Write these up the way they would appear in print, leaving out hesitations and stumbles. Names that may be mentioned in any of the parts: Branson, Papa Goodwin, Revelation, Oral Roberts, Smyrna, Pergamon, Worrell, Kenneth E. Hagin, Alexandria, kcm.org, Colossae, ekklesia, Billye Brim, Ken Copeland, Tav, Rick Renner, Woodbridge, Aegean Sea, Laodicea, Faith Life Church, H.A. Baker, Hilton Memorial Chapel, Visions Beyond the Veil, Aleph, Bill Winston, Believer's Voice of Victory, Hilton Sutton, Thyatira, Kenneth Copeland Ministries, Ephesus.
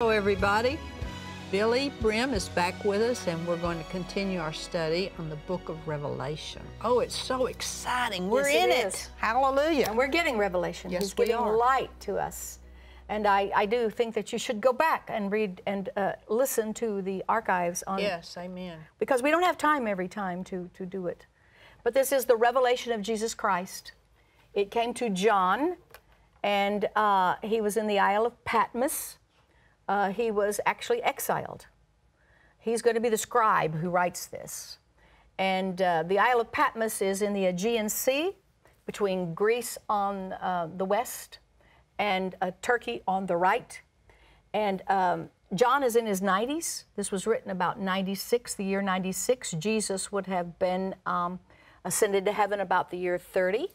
Hello everybody, Billye Brim is back with us and we're going to continue our study on the book of Revelation. Oh, it's so exciting. We're yes, in it. Hallelujah. And we're getting revelation. Yes, He's giving light to us. And I do think that you should go back and read and listen to the archives on... Yes, amen. Because we don't have time every time to do it. But this is the revelation of Jesus Christ. It came to John and he was in the Isle of Patmos. He was actually exiled. He's going to be the scribe who writes this. And the Isle of Patmos is in the Aegean Sea, between Greece on the west and Turkey on the right. And John is in his 90s. This was written about 96, the year 96. Jesus would have been ascended to heaven about the year 30.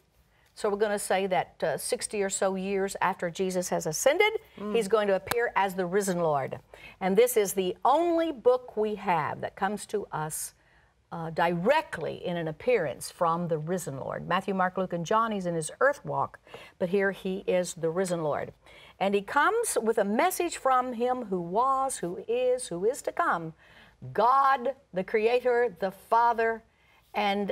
So we're going to say that 60 or so years after Jesus has ascended, he's going to appear as the risen Lord. And this is the only book we have that comes to us directly in an appearance from the risen Lord. Matthew, Mark, Luke, and John, he's in his earth walk, but here he is the risen Lord. And he comes with a message from him who was, who is to come, God, the Creator, the Father. And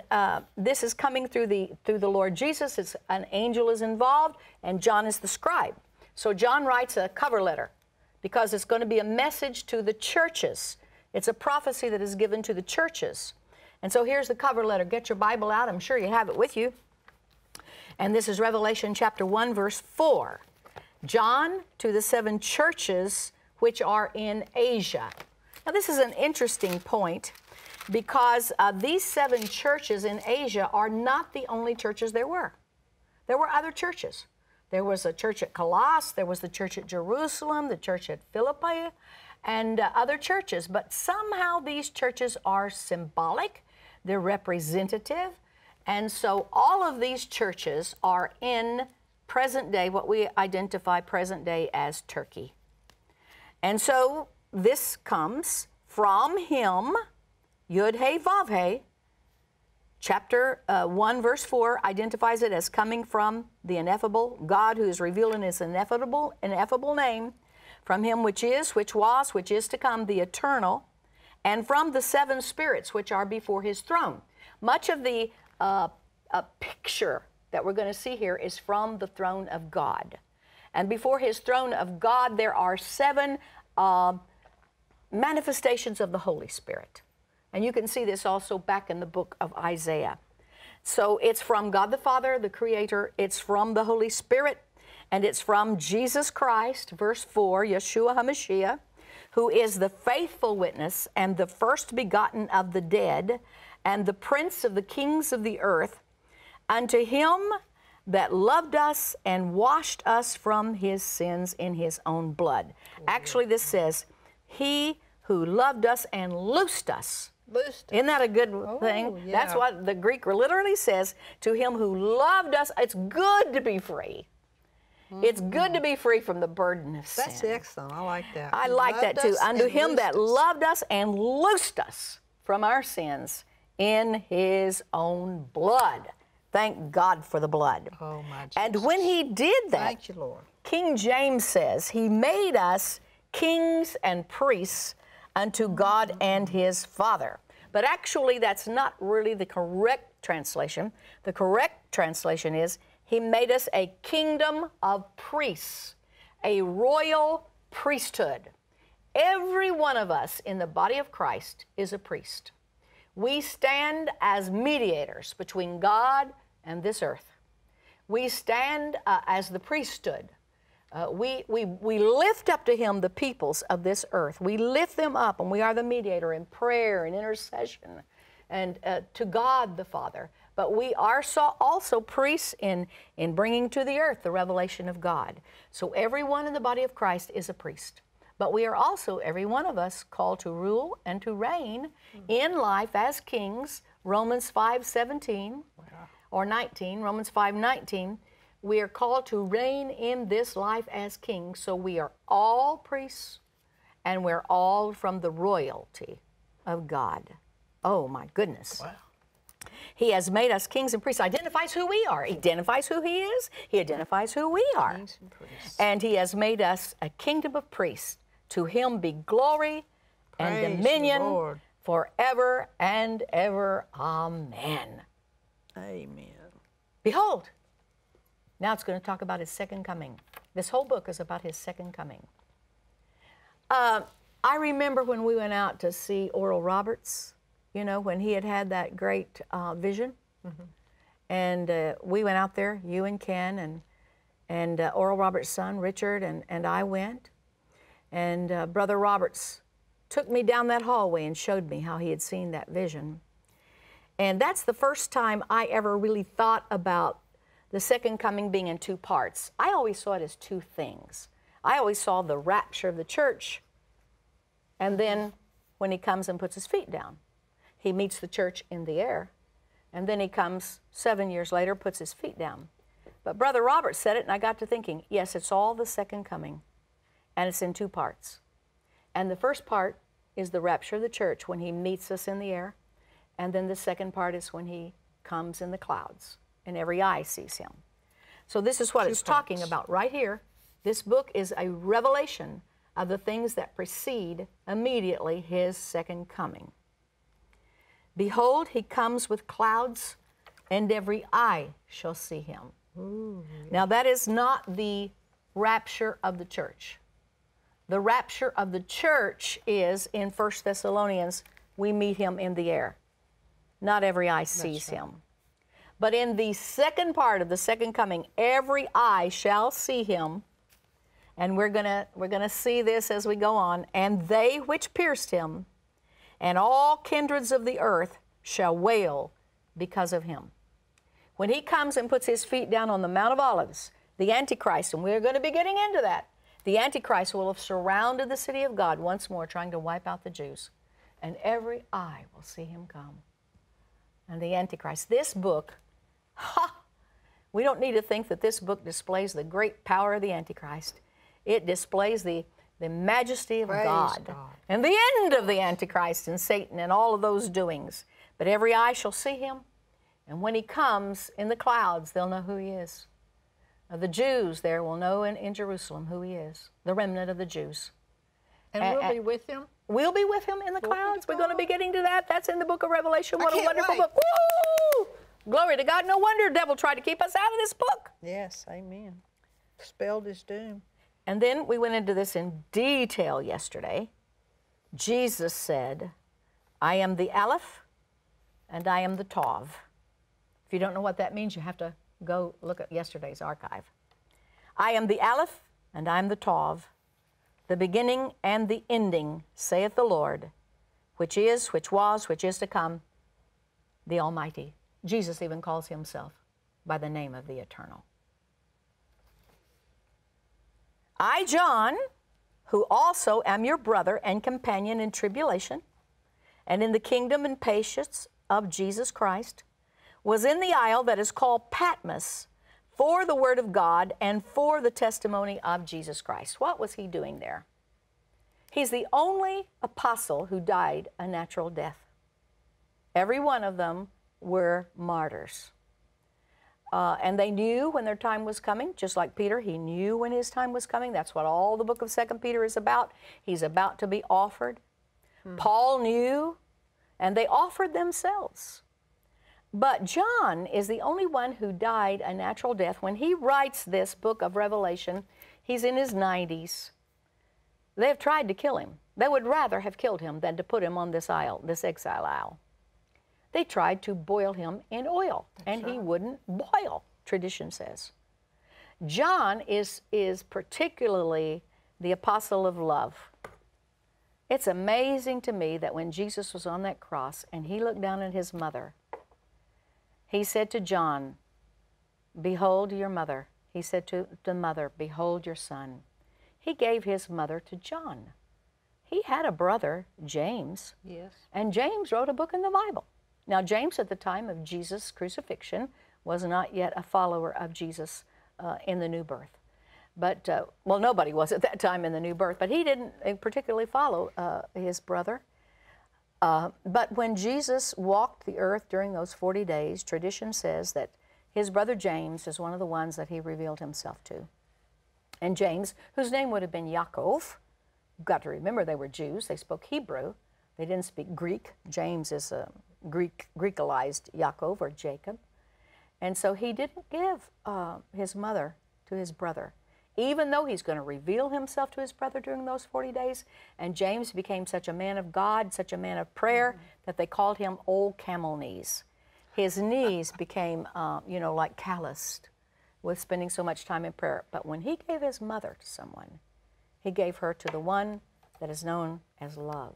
this is coming through the Lord Jesus. It's an angel is involved, and John is the scribe. So John writes a cover letter because it's going to be a message to the churches. It's a prophecy that is given to the churches. And so here's the cover letter. Get your Bible out. I'm sure you have it with you. And this is Revelation chapter 1, verse 4. John to the 7 churches which are in Asia. Now this is an interesting point, because these 7 churches in Asia are not the only churches there were. There were other churches. There was a church at Colossae, there was the church at Jerusalem, the church at Philippi, and other churches. But somehow these churches are symbolic, they're representative, and so all of these churches are in present day, what we identify present day as Turkey. And so this comes from him, Yud Hey Vav Hey, chapter 1, verse 4, identifies it as coming from the ineffable God who is revealed in his ineffable name, from him which is, which was, which is to come, the eternal, and from the 7 spirits which are before his throne. Much of the picture that we're going to see here is from the throne of God. And before his throne of God, there are 7 manifestations of the Holy Spirit. And you can see this also back in the book of Isaiah. So it's from God the Father, the Creator. It's from the Holy Spirit. And it's from Jesus Christ, verse 4, Yeshua HaMashiach, who is the faithful witness and the first begotten of the dead and the prince of the kings of the earth, unto him that loved us and washed us from his sins in his own blood. Actually, this says, he who loved us and loosed us. Isn't that a good thing? Yeah. That's what the Greek literally says, to him who loved us. It's good to be free. It's good to be free from the burden of sin. That's excellent. I like that. I like that too. Unto him that loved us and loosed us from our sins in his own blood. Thank God for the blood. Oh, my Jesus. And when he did that, thank you, Lord. King James says, he made us kings and priests unto God and his Father. But actually, that's not really the correct translation. The correct translation is, he made us a kingdom of priests, a royal priesthood. Every one of us in the body of Christ is a priest. We stand as mediators between God and this earth. We stand as the priesthood. We lift up to him the peoples of this earth. We lift them up, and we are the mediator in prayer and intercession and to God the Father. But we are also priests in bringing to the earth the revelation of God. So everyone in the body of Christ is a priest. But we are also, every one of us, called to rule and to reign in life as kings, Romans 5:17 or 19, Romans 5:19. We are called to reign in this life as kings, so we are all priests, and we're all from the royalty of God. Oh, my goodness. Wow. He has made us kings and priests, identifies who we are. He identifies who he is. He identifies who we are. Kings and priests. And he has made us a kingdom of priests To him be glory and dominion forever and ever. Amen. Amen. Behold, now it's going to talk about his second coming. This whole book is about his second coming. I remember when we went out to see Oral Roberts, you know, when he had had that great vision. Mm-hmm. And we went out there, you and Ken, and Oral Roberts' son, Richard, and I went. And Brother Roberts took me down that hallway and showed me how he had seen that vision. And that's the first time I ever really thought about the second coming being in two parts. I always saw it as two things. I always saw the rapture of the church, and then when he comes and puts his feet down, he meets the church in the air, and then he comes 7 years later, puts his feet down. But Brother Roberts said it, and I got to thinking, yes, it's all the second coming, and it's in two parts. And the first part is the rapture of the church when he meets us in the air, and then the second part is when he comes in the clouds, and every eye sees him. So this is what it's talking about right here. This book is a revelation of the things that precede immediately his second coming. Behold, he comes with clouds, and every eye shall see him. Ooh, yeah. Now, that is not the rapture of the church. The rapture of the church is, in 1 Thessalonians, we meet him in the air. Not every eye sees him. But in the second part of the second coming, every eye shall see him. And we're gonna see this as we go on. And they which pierced him, and all kindreds of the earth shall wail because of him. When he comes and puts his feet down on the Mount of Olives, the Antichrist, and we're going to be getting into that, the Antichrist will have surrounded the city of God once more, trying to wipe out the Jews. And every eye will see him come. And the Antichrist, this book, we don't need to think that this book displays the great power of the Antichrist. It displays the majesty of God and the end of the Antichrist and Satan and all of those doings. But every eye shall see him, and when he comes in the clouds, they'll know who he is. The Jews there will know in Jerusalem who he is, the remnant of the Jews. And we'll be with him? We'll be with him in the clouds. We're going to be getting to that. That's in the book of Revelation. What a wonderful book. Woo! Glory to God. No wonder the devil tried to keep us out of this book. Yes, amen. Spelled his doom. And then we went into this in detail yesterday. Jesus said, I am the Aleph and I am the Tav. If you don't know what that means, you have to go look at yesterday's archive. I am the Aleph and I am the Tav, the beginning and the ending, saith the Lord, which is, which was, which is to come, the Almighty. Jesus even calls himself by the name of the Eternal. I, John, who also am your brother and companion in tribulation and in the kingdom and patience of Jesus Christ, was in the isle that is called Patmos for the word of God and for the testimony of Jesus Christ. What was he doing there? He's the only apostle who died a natural death. Every one of them were martyrs. And they knew when their time was coming, just like Peter. He knew when his time was coming. That's what all the book of 2 Peter is about. He's about to be offered. Hmm. Paul knew, and they offered themselves. But John is the only one who died a natural death. When he writes this book of Revelation, he's in his 90s. They have tried to kill him. They would rather have killed him than to put him on this isle, this exile isle. They tried to boil him in oil, and he wouldn't boil, tradition says. John is particularly the apostle of love. It's amazing to me that when Jesus was on that cross and he looked down at his mother, he said to John, behold your mother. He said to the mother, behold your son. He gave his mother to John. He had a brother, James, yes, and James wrote a book in the Bible. Now, James, at the time of Jesus' crucifixion, was not yet a follower of Jesus in the new birth. But, well, nobody was at that time in the new birth, but he didn't particularly follow his brother. But when Jesus walked the earth during those 40 days, tradition says that his brother James is one of the ones that he revealed himself to. And James, whose name would have been Yaakov, You've got to remember they were Jews. They spoke Hebrew. They didn't speak Greek. James is a Greekized Yaakov or Jacob. And so he didn't give his mother to his brother, even though he's going to reveal himself to his brother during those 40 days. And James became such a man of God, such a man of prayer, that they called him Old Camel Knees. His knees became, you know, like calloused with spending so much time in prayer. But when he gave his mother to someone, he gave her to the one that is known as love.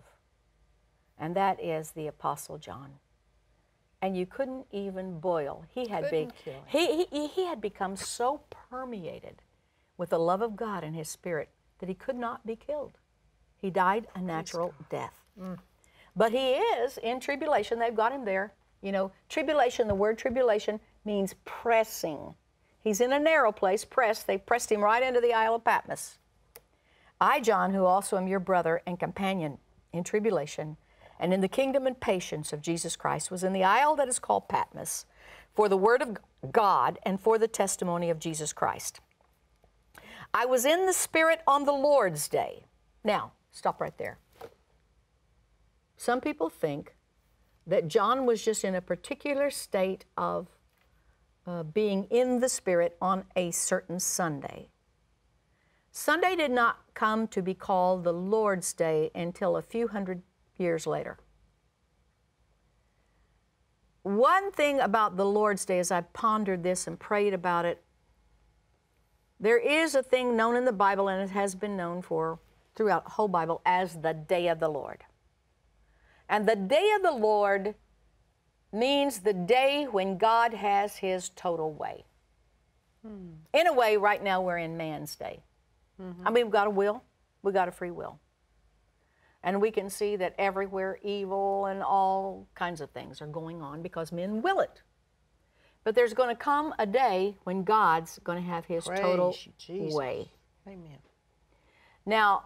And that is the Apostle John. And you couldn't even boil. He had become so permeated with the love of God in his spirit that he could not be killed. He died a natural death. Mm. But he is in tribulation. They've got him there. You know, tribulation, the word tribulation means pressing. He's in a narrow place, pressed. They pressed him right into the Isle of Patmos. I, John, who also am your brother and companion in tribulation, and in the kingdom and patience of Jesus Christ, was in the isle that is called Patmos, for the word of God and for the testimony of Jesus Christ. I was in the Spirit on the Lord's day. Now, stop right there. Some people think that John was just in a particular state of being in the Spirit on a certain Sunday. Sunday did not come to be called the Lord's day until a few hundred years later. One thing about the Lord's Day, as I pondered this and prayed about it, there is a thing known in the Bible, and it has been known for throughout the whole Bible, as the Day of the Lord. And the Day of the Lord means the day when God has His total way. Hmm. In a way, right now, we're in man's day. Mm-hmm. I mean, we've got a will. We've got a free will. And we can see that everywhere evil and all kinds of things are going on because men will it. But there's going to come a day when God's going to have His total way. Amen. Now,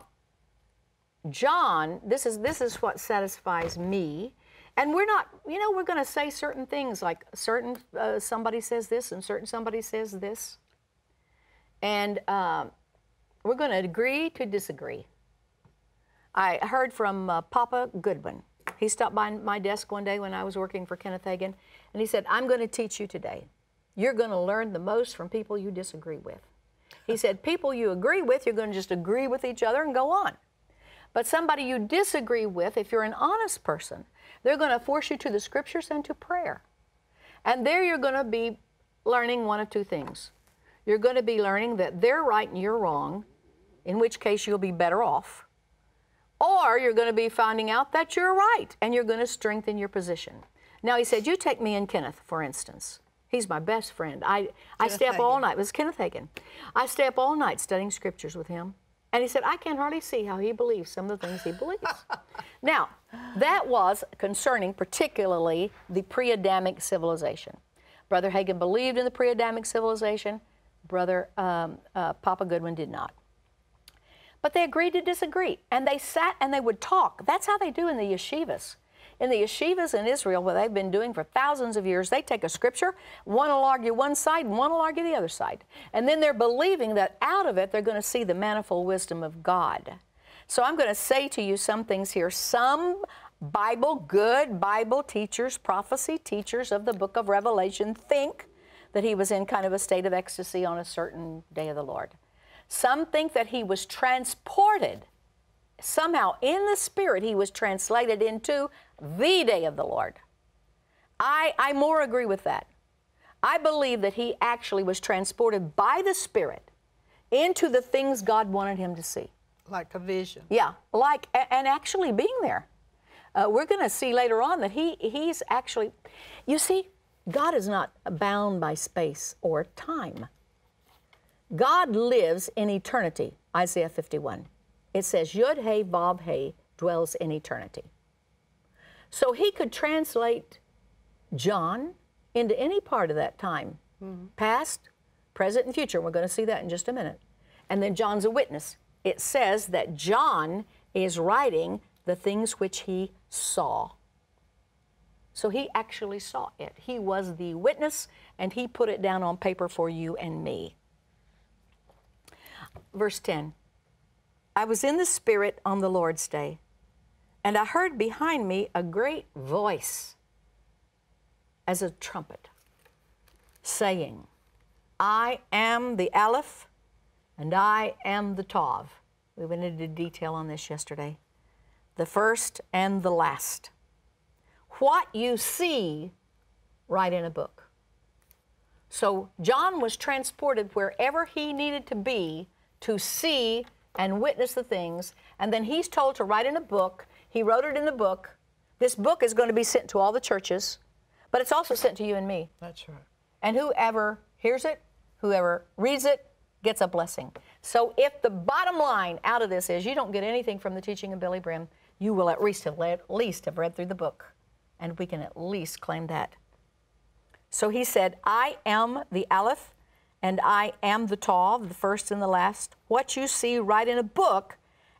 John, this is what satisfies me. And we're not, you know, we're going to say certain things like certain somebody says this and certain somebody says this. And we're going to agree to disagree. I heard from Papa Goodwin. He stopped by my desk one day when I was working for Kenneth Hagin, and he said, I'm going to teach you today. You're going to learn the most from people you disagree with. He said, people you agree with, you're going to just agree with each other and go on. But somebody you disagree with, if you're an honest person, they're going to force you to the Scriptures and to prayer. And there you're going to be learning one of two things. You're going to be learning that they're right and you're wrong, in which case you'll be better off. Or you're going to be finding out that you're right, and you're going to strengthen your position. Now, he said, you take me and Kenneth, for instance. He's my best friend. I stay up all night. It was Kenneth Hagin. I stay up all night studying Scriptures with him. And he said, I can hardly see how he believes some of the things he believes. Now, that was concerning particularly the pre-Adamic civilization. Brother Hagin believed in the pre-Adamic civilization. Brother Papa Goodwin did not. But they agreed to disagree, and they sat and they would talk. That's how they do in the yeshivas. In the yeshivas in Israel, what they've been doing for thousands of years, they take a scripture, one will argue one side, and one will argue the other side. And then they're believing that out of it, they're going to see the manifold wisdom of God. So I'm going to say to you some things here. Some Bible, good Bible teachers, prophecy teachers of the book of Revelation think that he was in kind of a state of ecstasy on a certain day of the Lord. Some think that he was transported. Somehow, in the Spirit, he was translated into the day of the Lord. I more agree with that. I believe that he actually was transported by the Spirit into the things God wanted him to see. Like a vision. Yeah, like, and actually being there. We're going to see later on that he's actually, you see, God is not bound by space or time. God lives in eternity, Isaiah 51. It says, Yud Hey Vav Hey dwells in eternity. So he could translate John into any part of that time, mm-hmm. past, present, and future. We're going to see that in just a minute. And then John's a witness. It says that John is writing the things which he saw. So he actually saw it. He was the witness, and he put it down on paper for you and me. Verse 10, I was in the Spirit on the Lord's Day, and I heard behind me a great voice as a trumpet saying, I am the Aleph and I am the Tav. We went into detail on this yesterday. The first and the last. What you see, write in a book. So John was transported wherever he needed to be to see and witness the things, and then he's told to write in a book. He wrote it in a book. This book is going to be sent to all the churches, but it's also sent to you and me. That's right. And whoever hears it, whoever reads it, gets a blessing. So if the bottom line out of this is you don't get anything from the teaching of Billye Brim, you will at least have read through the book, and we can at least claim that. So he said, I am the Aleph, and I am the Tav, the first and the last. What you see, write in a book,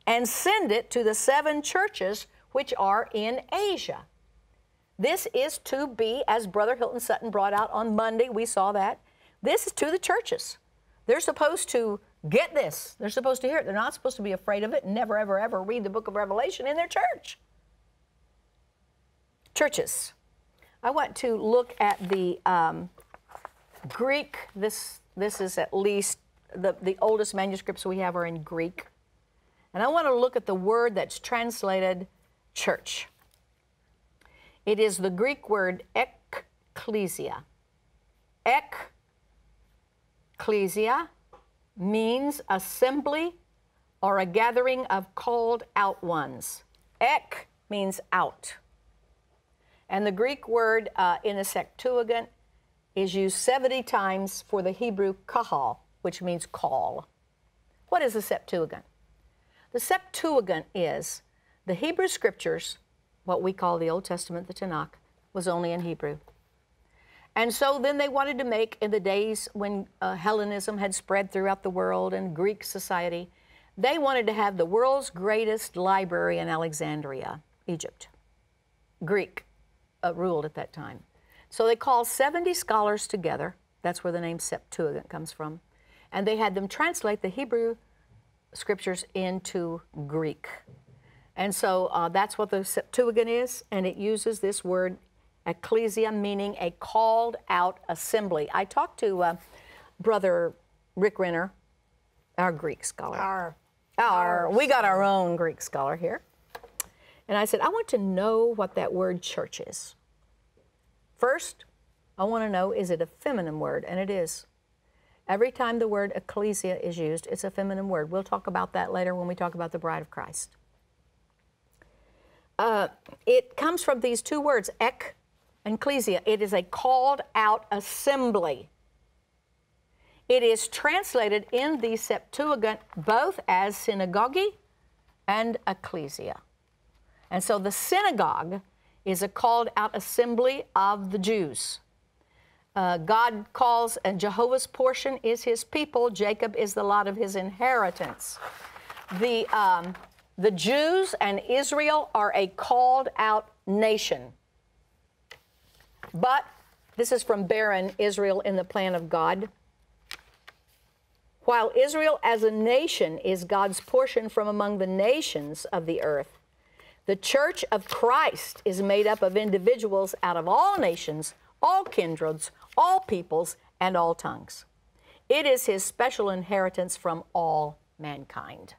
and send it to the 7 churches which are in Asia. This is to be, as Brother Hilton Sutton brought out on Monday, we saw that, this is to the churches. They're supposed to get this. They're supposed to hear it. They're not supposed to be afraid of it. Never, ever, ever read the book of Revelation in their church. Churches. I want to look at the Greek. This is at least the oldest manuscripts we have are in Greek. And I want to look at the word that's translated church. It is the Greek word ekklesia. Ekklesia means assembly or a gathering of called out ones. Ek means out. And the Greek word in the Septuagint is used 70 times for the Hebrew kahal, which means call. What is the Septuagint? The Septuagint is the Hebrew Scriptures, what we call the Old Testament, the Tanakh, was only in Hebrew. And so then they wanted to make, in the days when Hellenism had spread throughout the world and Greek society, they wanted to have the world's greatest library in Alexandria, Egypt. Greek ruled at that time. So they called 70 scholars together. That's where the name Septuagint comes from. And they had them translate the Hebrew Scriptures into Greek. And so that's what the Septuagint is, and it uses this word ekklesia, meaning a called out assembly. I talked to Brother Rick Renner, our Greek scholar. We got our own Greek scholar here. And I said, I want to know what that word church is. First, I want to know, is it a feminine word? And it is. Every time the word ecclesia is used, it's a feminine word. We'll talk about that later when we talk about the bride of Christ. It comes from these two words, ek and ecclesia. It is a called out assembly. It is translated in the Septuagint both as synagogue and ecclesia. And so the synagogue is a called out assembly of the Jews. God calls, and Jehovah's portion is his people. Jacob is the lot of his inheritance. The Jews and Israel are a called out nation. But this is from barren Israel in the plan of God. While Israel as a nation is God's portion from among the nations of the earth, the Church of Christ is made up of individuals out of all nations, all kindreds, all peoples, and all tongues. It is his special inheritance from all mankind.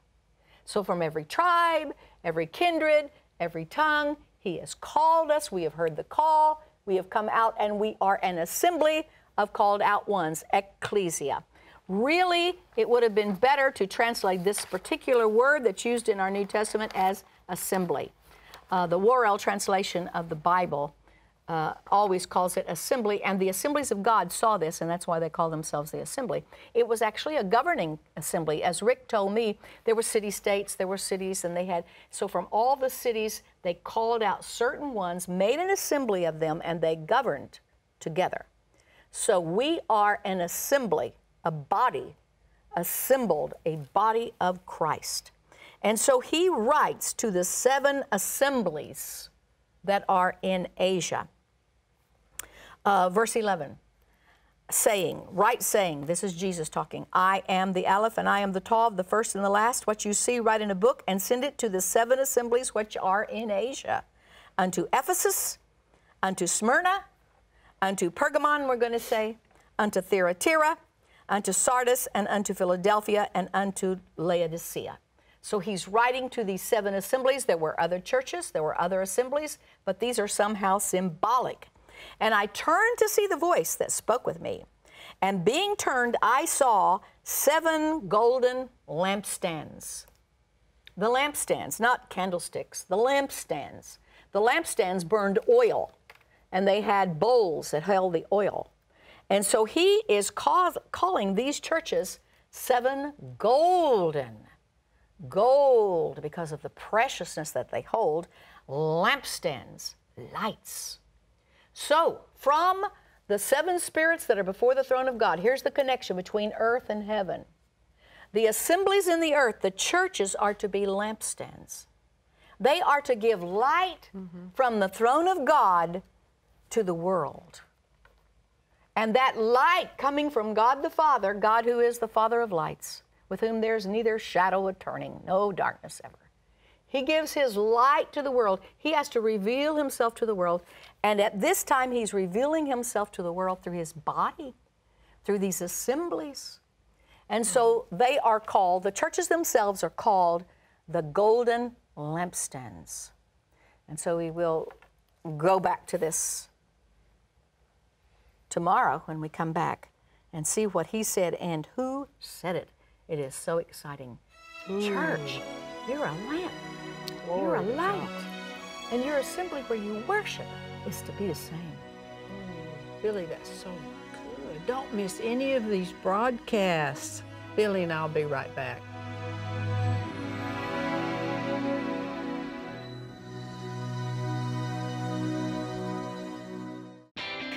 So from every tribe, every kindred, every tongue, he has called us. We have heard the call. We have come out, and we are an assembly of called out ones, ecclesia. Really, it would have been better to translate this particular word that's used in our New Testament as assembly. The Worrell translation of the Bible always calls it assembly, and the assemblies of God saw this, and that's why they call themselves the assembly. It was actually a governing assembly. As Rick told me, there were city-states, there were cities, and they had, so from all the cities, they called out certain ones, made an assembly of them, and they governed together. So we are an assembly, a body, assembled, a body of Christ. And so he writes to the 7 assemblies that are in Asia. Verse 11, saying, right saying, this is Jesus talking, I am the Aleph and I am the Tav, the first and the last. What you see, write in a book and send it to the 7 assemblies which are in Asia, unto Ephesus, unto Smyrna, unto Pergamon, we're going to say, unto Thyatira, unto Sardis, and unto Philadelphia, and unto Laodicea. So he's writing to these 7 assemblies. There were other churches, there were other assemblies, but these are somehow symbolic. And I turned to see the voice that spoke with me. And being turned, I saw 7 golden lampstands. The lampstands, not candlesticks, the lampstands. The lampstands burned oil, and they had bowls that held the oil. And so he is calling these churches 7 golden, gold because of the preciousness that they hold, lampstands, lights. So from the 7 spirits that are before the throne of God, here's the connection between earth and heaven. The assemblies in the earth, the churches, are to be lampstands. They are to give light from the throne of God to the world. And that light coming from God the Father, God who is the Father of lights, with whom there's neither shadow of turning, no darkness ever. He gives his light to the world. He has to reveal himself to the world. And at this time, he's revealing himself to the world through his body, through these assemblies. And so they are called, the churches themselves are called the golden lampstands. And so we will go back to this tomorrow when we come back and see what he said and who said it. It is so exciting. Ooh. Church, you're a lamp. Glory, you're a light. And your assembly where you worship is to be the same. Ooh, Billye, that's so good. Don't miss any of these broadcasts. Billye and I'll be right back.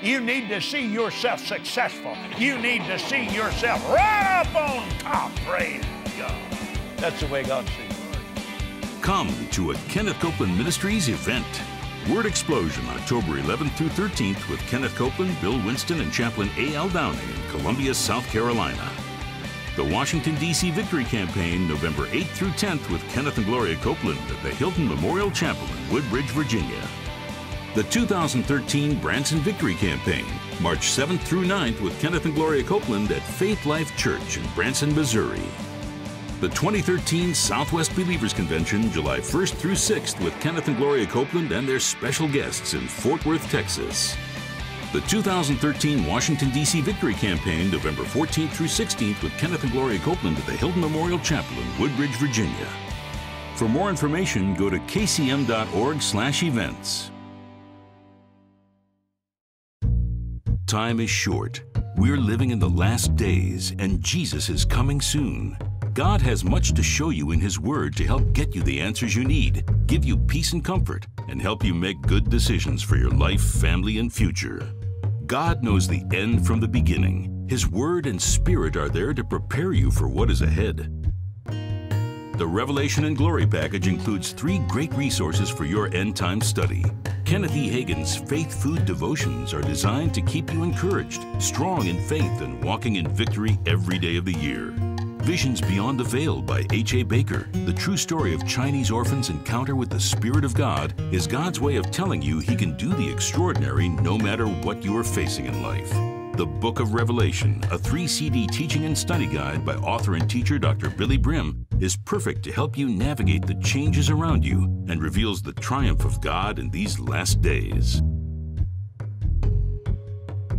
You need to see yourself successful. You need to see yourself right up on top. Praise God. That's the way God sees it. Come to a Kenneth Copeland Ministries event. Word Explosion, October 11th through 13th with Kenneth Copeland, Bill Winston, and Chaplain A.L. Downing in Columbia, South Carolina. The Washington, D.C. Victory Campaign, November 8th through 10th with Kenneth and Gloria Copeland at the Hilton Memorial Chapel in Woodbridge, Virginia. The 2013 Branson Victory Campaign, March 7th through 9th with Kenneth and Gloria Copeland at Faith Life Church in Branson, Missouri. The 2013 Southwest Believers Convention, July 1st through 6th with Kenneth and Gloria Copeland and their special guests in Fort Worth, Texas. The 2013 Washington, D.C. Victory Campaign, November 14th through 16th with Kenneth and Gloria Copeland at the Hilton Memorial Chapel in Woodbridge, Virginia. For more information, go to kcm.org/events. Time is short. We're living in the last days, and Jesus is coming soon. God has much to show you in His Word to help get you the answers you need, give you peace and comfort, and help you make good decisions for your life, family, and future. God knows the end from the beginning. His Word and Spirit are there to prepare you for what is ahead. The Revelation and Glory package includes 3 great resources for your end-time study. Kenneth E. Hagin's Faith Food Devotions are designed to keep you encouraged, strong in faith, and walking in victory every day of the year. Visions Beyond the Veil by H.A. Baker, the true story of Chinese orphans' encounter with the Spirit of God, is God's way of telling you He can do the extraordinary no matter what you are facing in life. The Book of Revelation, a 3-CD teaching and study guide by author and teacher Dr. Billye Brim, is perfect to help you navigate the changes around you and reveals the triumph of God in these last days.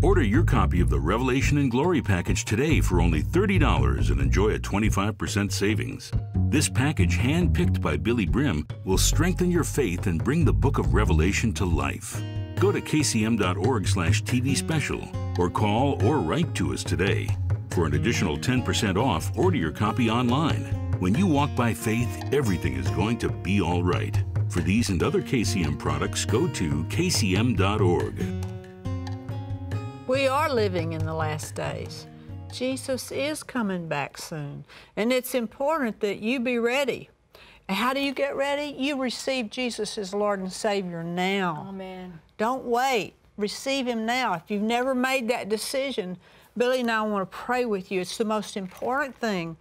Order your copy of the Revelation and Glory package today for only $30 and enjoy a 25% savings. This package, handpicked by Billye Brim, will strengthen your faith and bring the Book of Revelation to life. Go to kcm.org/TV special or call or write to us today. For an additional 10% off, order your copy online. When you walk by faith, everything is going to be all right. For these and other KCM products, go to kcm.org. We are living in the last days. Jesus is coming back soon, and it's important that you be ready. How do you get ready? You receive Jesus as Lord and Savior now. Amen. Don't wait. Receive Him now. If you've never made that decision, Billye and I want to pray with you. It's the most important thing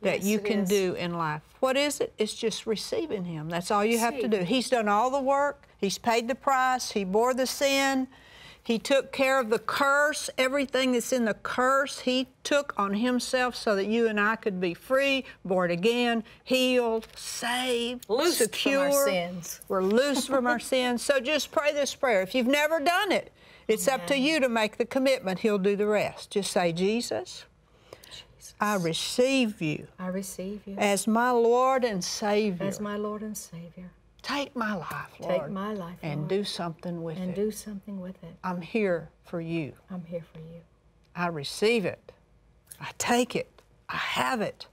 that you can do in life. What is it? It's just receiving Him. That's all you have to do. He's done all the work. He's paid the price. He bore the sin. He took care of the curse. Everything that's in the curse, He took on Himself so that you and I could be free, born again, healed, saved, loose secure. From our sins. We're loose from our sins. So just pray this prayer. If you've never done it, it's up to you to make the commitment. He'll do the rest. Just say, Jesus, I receive you. I receive you. As my Lord and Savior. As my Lord and Savior. Take my life, Lord. Take my life, Lord. And do something with it. And do something with it. I'm here for you. I'm here for you. I receive it. I take it. I have it.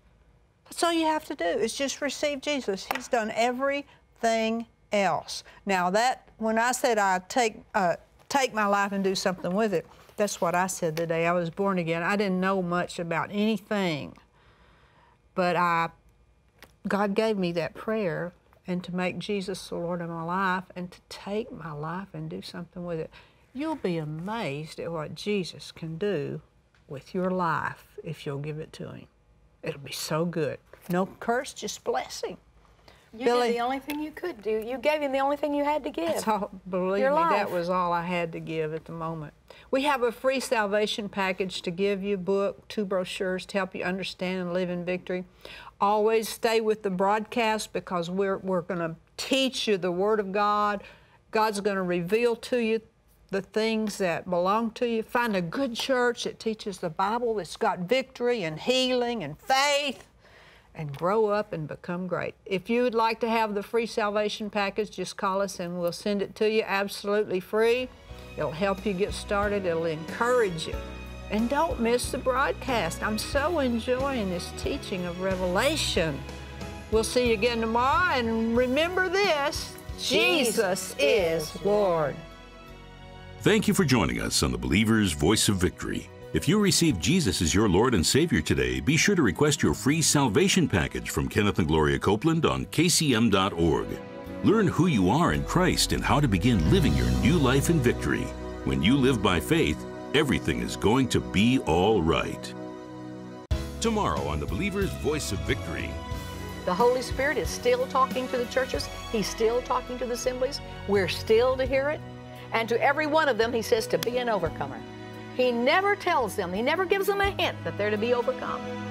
That's all you have to do is just receive Jesus. He's done everything else. Now that, when I said I take my life and do something with it, that's what I said the day I was born again. I didn't know much about anything, but God gave me that prayer and to make Jesus the Lord of my life and to take my life and do something with it. You'll be amazed at what Jesus can do with your life if you'll give it to Him. It'll be so good. No curse, just blessing. You did the only thing you could do. You gave Him the only thing you had to give. That's all, believe me, that was all I had to give at the moment. We have a free salvation package to give you, book, 2 brochures to help you understand and live in victory. Always stay with the broadcast because we're going to teach you the Word of God. God's going to reveal to you the things that belong to you. Find a good church that teaches the Bible, that's got victory and healing and faith, and grow up and become great. If you would like to have the free salvation package, just call us and we'll send it to you absolutely free. It'll help you get started. It'll encourage you. And don't miss the broadcast. I'm so enjoying this teaching of Revelation. We'll see you again tomorrow. And remember this, Jesus is Lord. Thank you for joining us on the Believer's Voice of Victory. If you receive Jesus as your Lord and Savior today, be sure to request your free salvation package from Kenneth and Gloria Copeland on kcm.org. Learn who you are in Christ and how to begin living your new life in victory. When you live by faith, everything is going to be all right. Tomorrow on the Believer's Voice of Victory. The Holy Spirit is still talking to the churches. He's still talking to the assemblies. We're still to hear it. And to every one of them, He says to be an overcomer. He never tells them, He never gives them a hint that they're to be overcome.